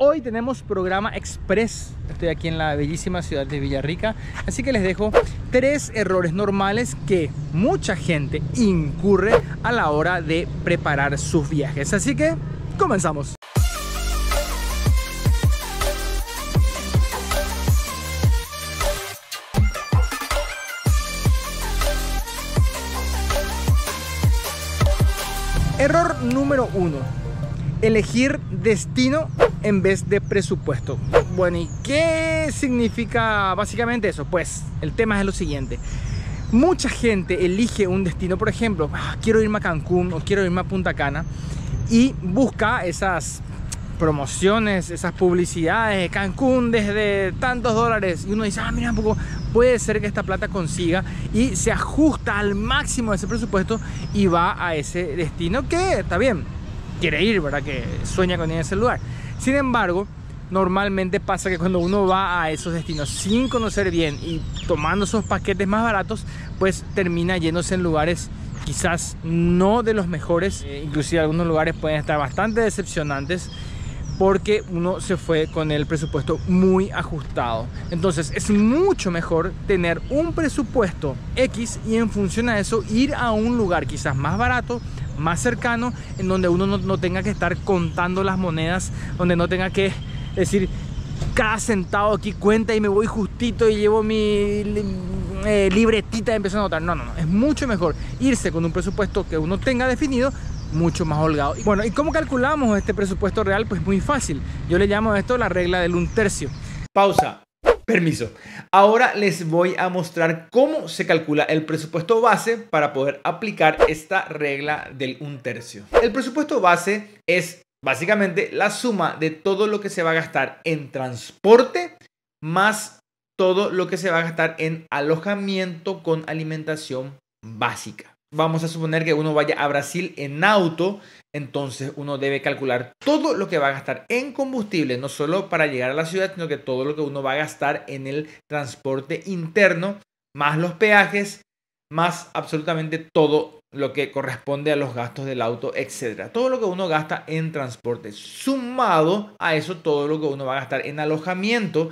hoy tenemos programa express. Estoy aquí en la bellísima ciudad de Villarrica, así que les dejo 3 errores normales que mucha gente incurre a la hora de preparar sus viajes. Así que comenzamos. Error número 1. Elegir destino en vez de presupuesto. Bueno, ¿y qué significa básicamente eso? Pues el tema es lo siguiente. Mucha gente elige un destino, por ejemplo, quiero irme a Cancún o quiero irme a Punta Cana, y busca esas promociones, esas publicidades, Cancún desde tantos dólares, y uno dice, ah, mira, un poco puede ser que esta plata consiga, y se ajusta al máximo de ese presupuesto y va a ese destino que está bien, quiere ir, ¿verdad? Que sueña con ir a ese lugar. Sin embargo, normalmente pasa que cuando uno va a esos destinos sin conocer bien y tomando esos paquetes más baratos, pues termina yéndose en lugares quizás no de los mejores, inclusive algunos lugares pueden estar bastante decepcionantes, porque uno se fue con el presupuesto muy ajustado. Entonces es mucho mejor tener un presupuesto X y en función a eso ir a un lugar quizás más barato, más cercano, en donde uno no tenga que estar contando las monedas, donde no tenga que decir cada centavo aquí cuenta y me voy justito y llevo mi libretita y empiezo a anotar. No, es mucho mejor irse con un presupuesto que uno tenga definido, mucho más holgado. Bueno, ¿y cómo calculamos este presupuesto real? Pues muy fácil. Yo le llamo a esto la regla del 1/3. Pausa. Permiso. Ahora les voy a mostrar cómo se calcula el presupuesto base para poder aplicar esta regla del 1/3. El presupuesto base es básicamente la suma de todo lo que se va a gastar en transporte más todo lo que se va a gastar en alojamiento con alimentación básica. Vamos a suponer que uno vaya a Brasil en auto, entonces uno debe calcular todo lo que va a gastar en combustible, no solo para llegar a la ciudad, sino que todo lo que uno va a gastar en el transporte interno, más los peajes, más absolutamente todo lo que corresponde a los gastos del auto, etcétera. Todo lo que uno gasta en transporte, sumado a eso todo lo que uno va a gastar en alojamiento,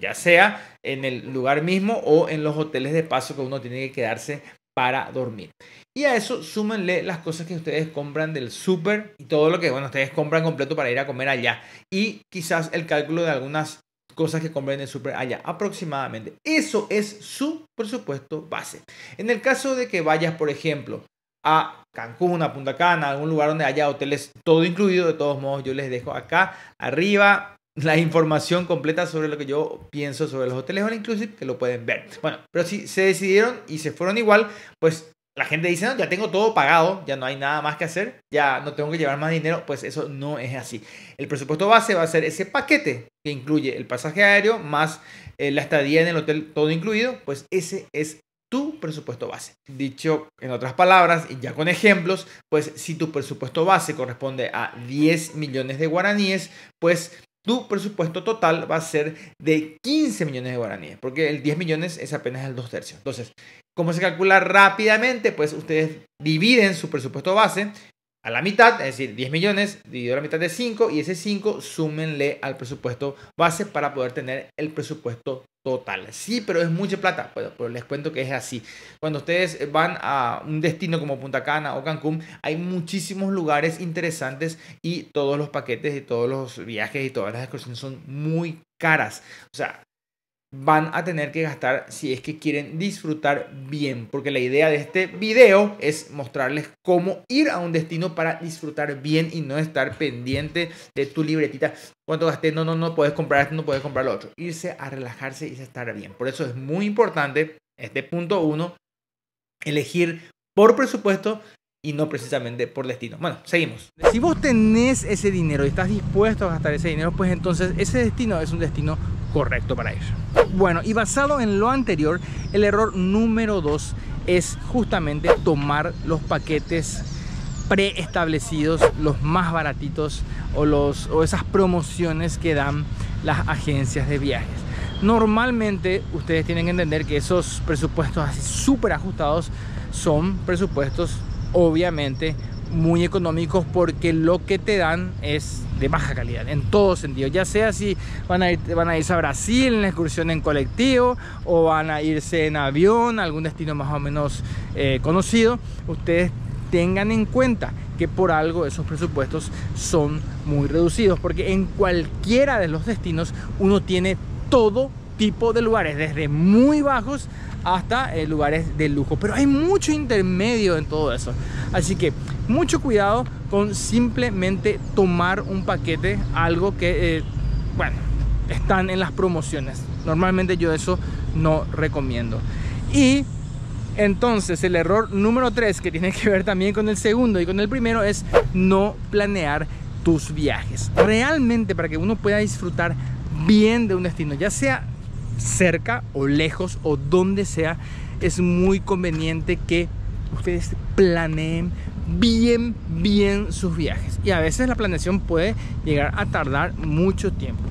ya sea en el lugar mismo o en los hoteles de paso que uno tiene que quedarse para dormir. Y a eso súmenle las cosas que ustedes compran del súper y todo lo que, bueno, ustedes compran completo para ir a comer allá, y quizás el cálculo de algunas cosas que compren del súper allá aproximadamente. Eso es su presupuesto base. En el caso de que vayas, por ejemplo, a Cancún, a Punta Cana, a algún lugar donde haya hoteles todo incluido, de todos modos yo les dejo acá arriba la información completa sobre lo que yo pienso sobre los hoteles all inclusive, que lo pueden ver. Bueno, pero si se decidieron y se fueron igual, pues la gente dice, no, ya tengo todo pagado, ya no hay nada más que hacer, ya no tengo que llevar más dinero. Pues eso no es así. El presupuesto base va a ser ese paquete que incluye el pasaje aéreo más la estadía en el hotel todo incluido. Pues ese es tu presupuesto base. Dicho en otras palabras y ya con ejemplos, pues si tu presupuesto base corresponde a 10 millones de guaraníes, pues tu presupuesto total va a ser de 15 millones de guaraníes, porque el 10 millones es apenas el 2/3. Entonces, ¿cómo se calcula rápidamente? Pues ustedes dividen su presupuesto base a la mitad, es decir, 10 millones dividido a la mitad de 5, y ese 5 súmenle al presupuesto base para poder tener el presupuesto total. Sí, pero es mucha plata. Bueno, pero les cuento que es así. Cuando ustedes van a un destino como Punta Cana o Cancún, hay muchísimos lugares interesantes y todos los paquetes y todos los viajes y todas las excursiones son muy caras. O sea, van a tener que gastar si es que quieren disfrutar bien, porque la idea de este video es mostrarles cómo ir a un destino para disfrutar bien y no estar pendiente de tu libretita. ¿Cuánto gasté? No puedes comprar esto, no puedes comprar lo otro. Irse a relajarse y a estar bien. Por eso es muy importante este punto 1, elegir por presupuesto y no precisamente por destino. Bueno, seguimos. Si vos tenés ese dinero y estás dispuesto a gastar ese dinero, pues entonces ese destino es un destino correcto para ir. Bueno, y basado en lo anterior, el error número 2 es justamente tomar los paquetes preestablecidos, los más baratitos o esas promociones que dan las agencias de viajes. Normalmente ustedes tienen que entender que esos presupuestos así súper ajustados son presupuestos obviamente muy económicos, porque lo que te dan es de baja calidad en todo sentido, ya sea si van a irse a Brasil en la excursión en colectivo, o van a irse en avión a algún destino más o menos conocido. Ustedes tengan en cuenta que por algo esos presupuestos son muy reducidos, porque en cualquiera de los destinos uno tiene todo tipo de lugares, desde muy bajos hasta lugares de lujo, pero hay mucho intermedio en todo eso. Así que mucho cuidado con simplemente tomar un paquete, algo que, bueno, están en las promociones. Normalmente yo eso no recomiendo. Y entonces el error número 3, que tiene que ver también con el segundo y con el primero, es no planear tus viajes. Realmente, para que uno pueda disfrutar bien de un destino, ya sea cerca o lejos o donde sea, es muy conveniente que ustedes planeen bien sus viajes, y a veces la planeación puede llegar a tardar mucho tiempo.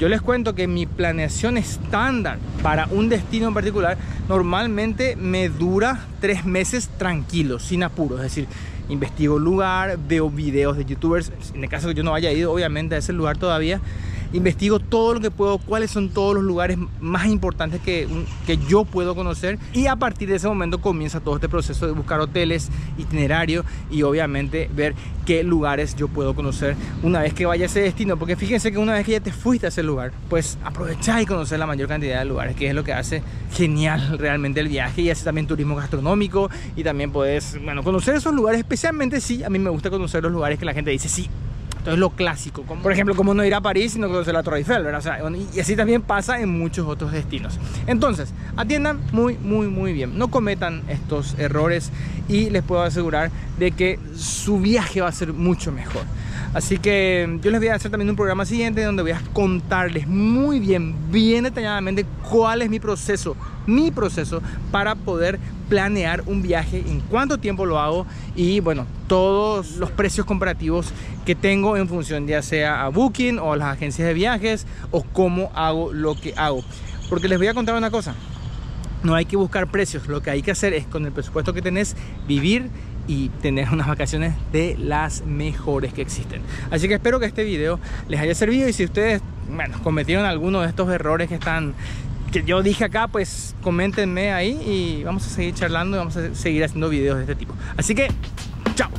Yo les cuento que mi planeación estándar para un destino en particular normalmente me dura 3 meses tranquilo, sin apuros. Es decir, investigo el lugar, veo videos de youtubers, en el caso que yo no haya ido obviamente a ese lugar todavía. Investigo todo lo que puedo, cuáles son todos los lugares más importantes que yo puedo conocer, y a partir de ese momento comienza todo este proceso de buscar hoteles, itinerario, y obviamente ver qué lugares yo puedo conocer una vez que vaya a ese destino. Porque fíjense que una vez que ya te fuiste a ese lugar, pues aprovechá y conocer la mayor cantidad de lugares, que es lo que hace genial realmente el viaje, y hace también turismo gastronómico, y también puedes, bueno, conocer esos lugares. Especialmente, sí, a mí me gusta conocer los lugares que la gente dice, sí, entonces lo clásico, como, por ejemplo, como no ir a París y no conocer la Torre Eiffel, ¿verdad? O sea, y así también pasa en muchos otros destinos. Entonces, atiendan muy bien. No cometan estos errores, y les puedo asegurar de que su viaje va a ser mucho mejor. Así que yo les voy a hacer también un programa siguiente donde voy a contarles muy bien detalladamente cuál es mi proceso para poder planear un viaje, en cuánto tiempo lo hago, y bueno, todos los precios comparativos que tengo en función ya sea a Booking o a las agencias de viajes, o cómo hago lo que hago. Porque les voy a contar una cosa: no hay que buscar precios, lo que hay que hacer es, con el presupuesto que tenés, vivir y tener unas vacaciones de las mejores que existen. Así que espero que este video les haya servido, y si ustedes, bueno, cometieron alguno de estos errores que yo dije acá, pues coméntenme ahí, y vamos a seguir charlando, y vamos a seguir haciendo videos de este tipo. Así que, chao.